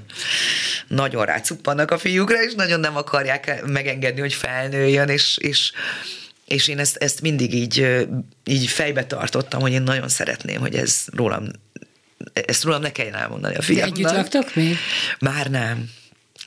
nagyon rácuppannak a fiúkra, és nagyon nem akarják megengedni, hogy felnőjön, és, és, és én ezt, ezt mindig így, így fejbe tartottam, hogy én nagyon szeretném, hogy ez rólam, ezt rólam ne kelljen elmondani a fiamnak. De együtt laktok még? Már nem.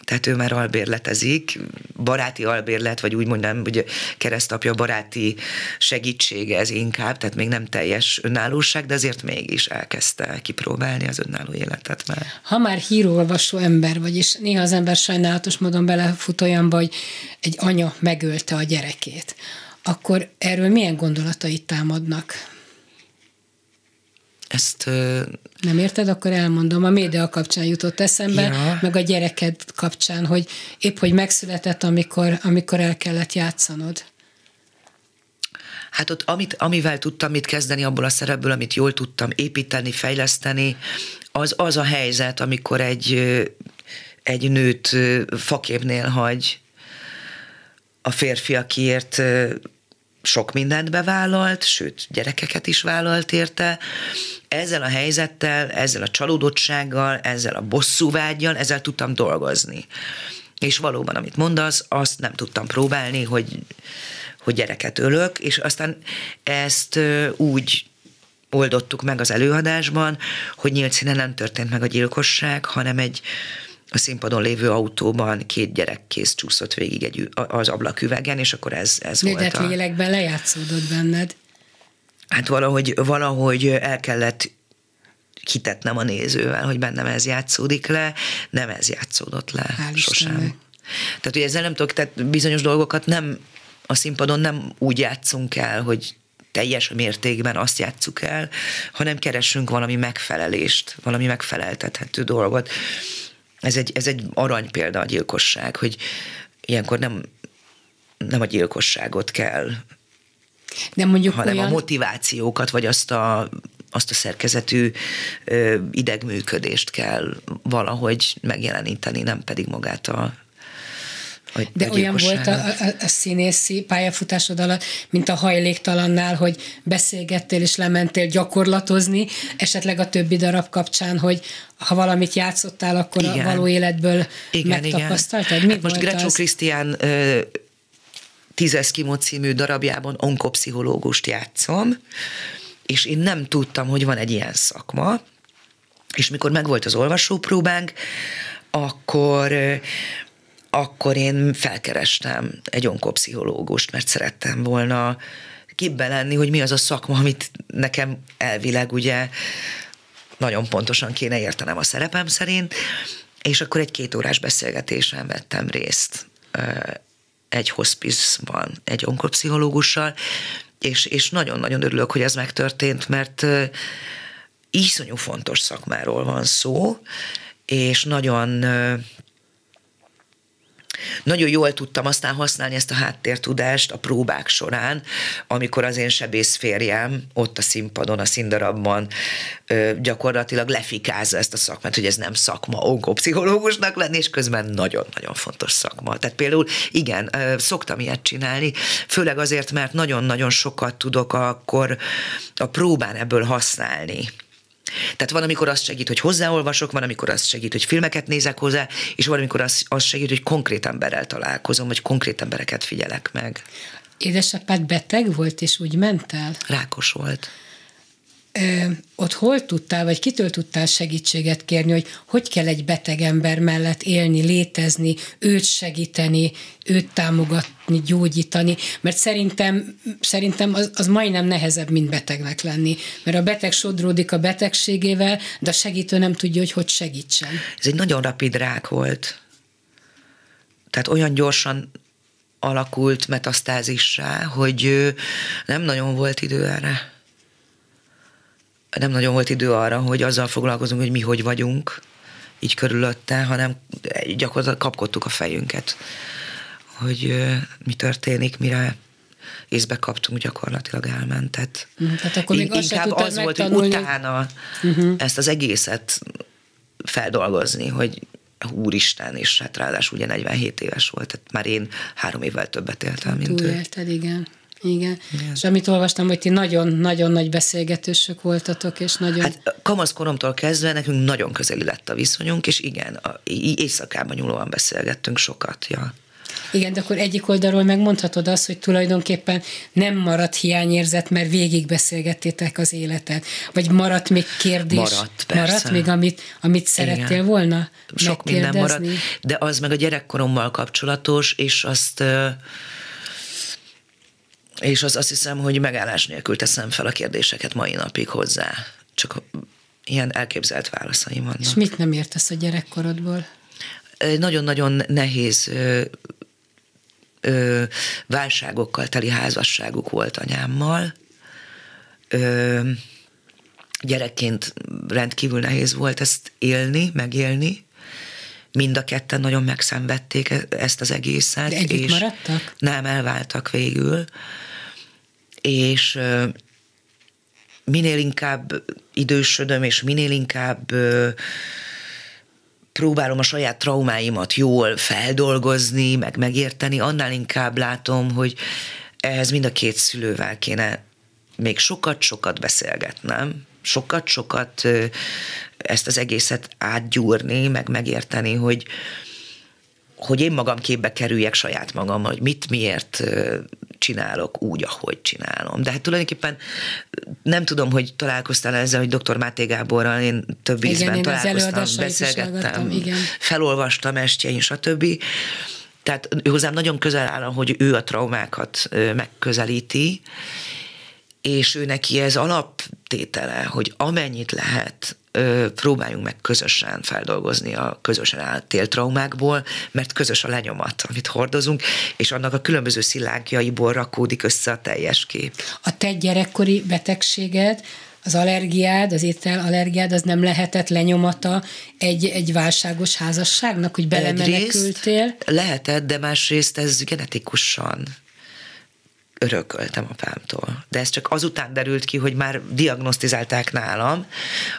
Tehát ő már albérletezik, baráti albérlet, vagy úgy mondjam, hogy keresztapja baráti segítsége ez inkább, tehát még nem teljes önállóság, de azért mégis elkezdte kipróbálni az önálló életet már. Ha már hírolvasó ember vagy, és néha az ember sajnálatos módon belefut olyanba, hogy egy anya megölte a gyerekét, akkor erről milyen gondolatait támadnak? Ezt... Nem érted? Akkor elmondom. A média kapcsán jutott eszembe, ja. meg a gyereked kapcsán, hogy épp hogy megszületett, amikor, amikor el kellett játszanod. Hát ott amit, amivel tudtam mit kezdeni abból a szerepből, amit jól tudtam építeni, fejleszteni, az az a helyzet, amikor egy, egy nőt faképnél hagy a férfi, akiért sok mindent bevállalt, sőt, gyerekeket is vállalt érte. Ezzel a helyzettel, ezzel a csalódottsággal, ezzel a bosszúvággyal, ezzel tudtam dolgozni. És valóban, amit mondasz, azt nem tudtam próbálni, hogy, hogy gyereket ölök, és aztán ezt úgy oldottuk meg az előadásban, hogy nyílt színen nem történt meg a gyilkosság, hanem egy a színpadon lévő autóban két gyerek kéz csúszott végig egy, az ablaküvegen, és akkor ez, ez volt. De lélekben lejátszódott benned. Hát valahogy, valahogy el kellett hitetnem a nézővel, hogy bennem ez játszódik le, nem ez játszódott le. Hál' sosem. Istennek. Tehát ugye ezzel nem tudok, tehát bizonyos dolgokat nem, a színpadon nem úgy játszunk el, hogy teljes mértékben azt játsszuk el, hanem keresünk valami megfelelést, valami megfeleltethető dolgot. Ez egy, ez egy arany példa a gyilkosság, hogy ilyenkor nem, nem a gyilkosságot kell, de mondjuk hanem olyan... a motivációkat, vagy azt a, azt a szerkezetű ö, idegműködést kell valahogy megjeleníteni, nem pedig magát a, a De a olyan volt a, a, a színészi pályafutásod alatt, mint a hajléktalannál, hogy beszélgettél és lementél gyakorlatozni, esetleg a többi darab kapcsán, hogy ha valamit játszottál, akkor igen. a való életből igen, megtapasztaltad? Igen. Hát most Grecsó Krisztián ö, Tízezer eszkimó című darabjában onkopszichológust játszom, és én nem tudtam, hogy van egy ilyen szakma, és mikor megvolt az olvasópróbánk, akkor, akkor én felkerestem egy onkopszichológust, mert szerettem volna képben lenni, hogy mi az a szakma, amit nekem elvileg ugye nagyon pontosan kéne értenem a szerepem szerint, és akkor egy kétórás beszélgetésen vettem részt egy hospice-ban, egy onkopszichológussal, és, és nagyon-nagyon örülök, hogy ez megtörtént, mert iszonyú fontos szakmáról van szó, és nagyon Nagyon jól tudtam aztán használni ezt a háttértudást a próbák során, amikor az én sebész férjem ott a színpadon, a színdarabban gyakorlatilag lefikázza ezt a szakmát, hogy ez nem szakma onkopszichológusnak lenni, és közben nagyon-nagyon fontos szakma. Tehát például igen, szoktam ilyet csinálni, főleg azért, mert nagyon-nagyon sokat tudok akkor a próbán ebből használni. Tehát van, amikor azt segít, hogy hozzáolvasok, van, amikor azt segít, hogy filmeket nézek hozzá, és van, amikor azt az segít, hogy konkrét emberrel találkozom, vagy konkrét embereket figyelek meg. Édesapád beteg volt, és úgy ment el? Rákos volt. Ö, ott hol tudtál, vagy kitől tudtál segítséget kérni, hogy hogy kell egy beteg ember mellett élni, létezni, őt segíteni, őt támogatni, gyógyítani, mert szerintem, szerintem az, az majdnem nehezebb, mint betegnek lenni, mert a beteg sodródik a betegségével, de a segítő nem tudja, hogy hogy segítsen. Ez egy nagyon rapid rák volt. Tehát olyan gyorsan alakult metasztázissá, hogy nem nagyon volt idő erre. Nem nagyon volt idő arra, hogy azzal foglalkozunk, hogy mi hogy vagyunk, így körülötte, hanem gyakorlatilag kapkodtuk a fejünket, hogy mi történik, mire észbe kaptunk, gyakorlatilag elment. Tehát hát akkor még inkább az, az volt, hogy utána uh-huh. ezt az egészet feldolgozni, hogy úristen, és hát ráadásul ugye negyvenhét éves volt, tehát már én három évvel többet éltem, hát, mint ő. Túlélted, igen. Igen. Igen, és amit olvastam, hogy ti nagyon-nagyon nagy beszélgetősök voltatok, és nagyon... Hát kamaszkoromtól kezdve nekünk nagyon közeli lett a viszonyunk, és igen, a, éjszakában nyúlóan beszélgettünk sokat, ja. Igen, de akkor egyik oldalról megmondhatod azt, hogy tulajdonképpen nem maradt hiányérzet, mert végigbeszélgettétek az életet. Vagy maradt még kérdés? Maradt, persze. Maradt még, amit, amit szerettél igen. volna Sok minden maradt, de az meg a gyerekkorommal kapcsolatos, és azt... És az, azt hiszem, hogy megállás nélkül teszem fel a kérdéseket mai napig hozzá. Csak ilyen elképzelt válaszaim vannak. És mit nem értesz a gyerekkorodból? Nagyon-nagyon nehéz ö, ö, válságokkal teli házasságuk volt anyámmal. Ö, gyerekként rendkívül nehéz volt ezt élni, megélni. Mind a ketten nagyon megszenvedték ezt az egészet. De együtt és maradtak? Nem, elváltak végül. És minél inkább idősödöm, és minél inkább próbálom a saját traumáimat jól feldolgozni, meg megérteni, annál inkább látom, hogy ehhez mind a két szülővel kéne még sokat-sokat beszélgetnem, sokat-sokat ezt az egészet átgyúrni, meg megérteni, hogy, hogy én magam képbe kerüljek saját magam, hogy mit, miért csinálok úgy, ahogy csinálom. De hát tulajdonképpen nem tudom, hogy találkoztál ezzel, hogy dr. Máté Gáborral én több igen, ízben én találkoztam, beszélgettem, igen. felolvastam estjein, stb. Tehát hozzám nagyon közel áll, hogy ő a traumákat megközelíti, és ő neki ez alaptétele, hogy amennyit lehet, próbáljunk meg közösen feldolgozni a közösen átélt traumákból, mert közös a lenyomat, amit hordozunk, és annak a különböző szilánkjaiból rakódik össze a teljes kép. A te gyerekkori betegséged, az allergiád, az ételallergiád, az nem lehetett lenyomata egy, egy válságos házasságnak, hogy belemenekültél? Egyrészt lehetett, de másrészt ez genetikusan örököltem apámtól. De ez csak azután derült ki, hogy már diagnosztizálták nálam,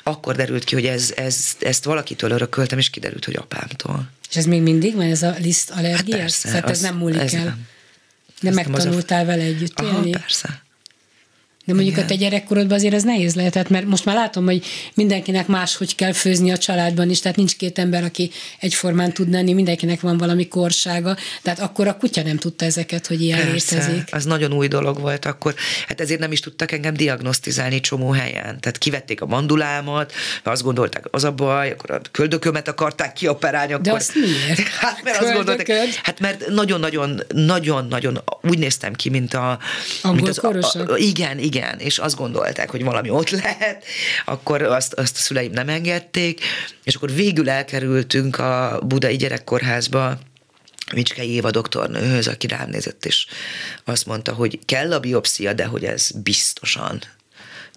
akkor derült ki, hogy ez, ez, ezt valakitől örököltem, és kiderült, hogy apámtól. És ez még mindig van, ez a liszt allergia? Hát persze. Tehát ez nem múlik ez el. Nem. De ez megtanultál a... vele együtt élni? Aha, persze. De mondjuk igen. a te gyerekkorodban azért ez nehéz lehetett, mert most már látom, hogy mindenkinek máshogy kell főzni a családban is, tehát nincs két ember, aki egyformán tud lenni, mindenkinek van valami korsága, tehát akkor a kutya nem tudta ezeket, hogy ilyen persze, létezik. Az nagyon új dolog volt akkor. Hát ezért nem is tudtak engem diagnosztizálni csomó helyen. Tehát kivették a mandulámat, azt gondolták, az a baj, akkor a köldökömet akarták kioperálni. Akkor... De azt miért? Hát mert azt gondolták, hát mert nagyon-nagyon-nagyon-nagyon úgy néztem ki, mint a... Angol mint az, a, a igen, igen. Igen, és azt gondolták, hogy valami ott lehet, akkor azt, azt a szüleim nem engedték, és akkor végül elkerültünk a budai gyerekkórházba Mickey Éva doktornőhöz, aki rám nézett, és azt mondta, hogy kell a biopszia, de hogy ez biztosan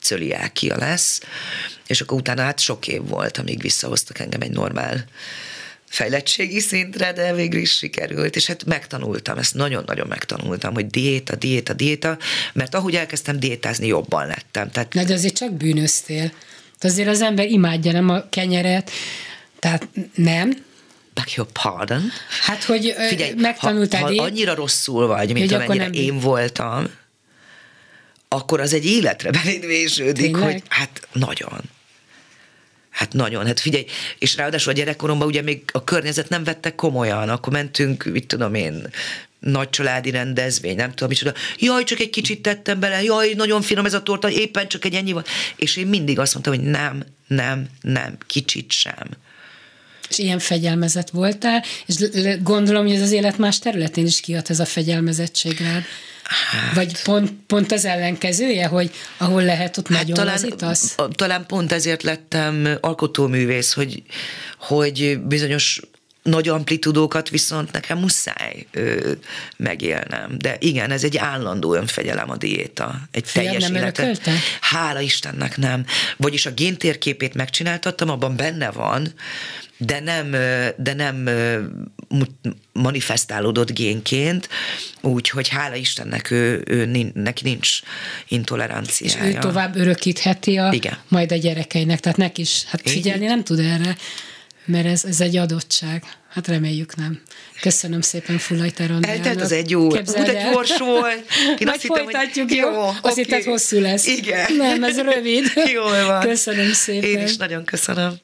cöliákia lesz, és akkor utána hát sok év volt, amíg visszahoztak engem egy normál fejlettségi szintre, de végül is sikerült, és hát megtanultam, ezt nagyon-nagyon megtanultam, hogy diéta, diéta, diéta, mert ahogy elkezdtem diétázni, jobban lettem. Tehát... Na, de azért csak bűnöztél. Azért az ember imádja, nem a kenyeret, tehát nem. Back your pardon. Hát, hogy figyelj, megtanultál ha, ha annyira rosszul vagy, mint amennyire én voltam, akkor az egy életre beléd vésődik, hogy hát nagyon. Hát nagyon, hát figyelj, és ráadásul a gyerekkoromban ugye még a környezet nem vette komolyan, akkor mentünk, mit tudom én, nagy családi rendezvény, nem tudom micsoda, jaj, csak egy kicsit tettem bele, jaj, nagyon finom ez a torta, éppen csak egy ennyi van. És én mindig azt mondtam, hogy nem, nem, nem, kicsit sem. És ilyen fegyelmezett voltál, és gondolom, hogy ez az élet más területén is kiad ez a fegyelmezettség rád. Hát, vagy pont, pont az ellenkezője, hogy ahol lehet, ott hát nagyon lazítasz? Talán pont ezért lettem alkotóművész, hogy, hogy bizonyos nagy amplitudókat viszont nekem muszáj ö, megélnem. De igen, ez egy állandó önfegyelem a diéta. Egy Fél, teljes nem életet. Örökölte? Hála Istennek nem. Vagyis a géntérképét megcsináltattam, abban benne van, de nem, de nem manifestálódott génként, úgyhogy hála Istennek ő, ő, ő, neki nincs intoleranciája. És ő tovább örökítheti a, igen. majd a gyerekeinek, tehát neki is, hát figyelni nem tud erre, mert ez, ez egy adottság. Hát reméljük nem. Köszönöm szépen Fullajtár Andreának. Eltelt az egy óra. Képzeld el. Úgy, egy gyors volt. Majd folytatjuk, hogy... jó? jó okay. Azt hitted hosszú lesz. Igen. Nem, ez rövid. Jól van. Köszönöm szépen. Én is nagyon köszönöm.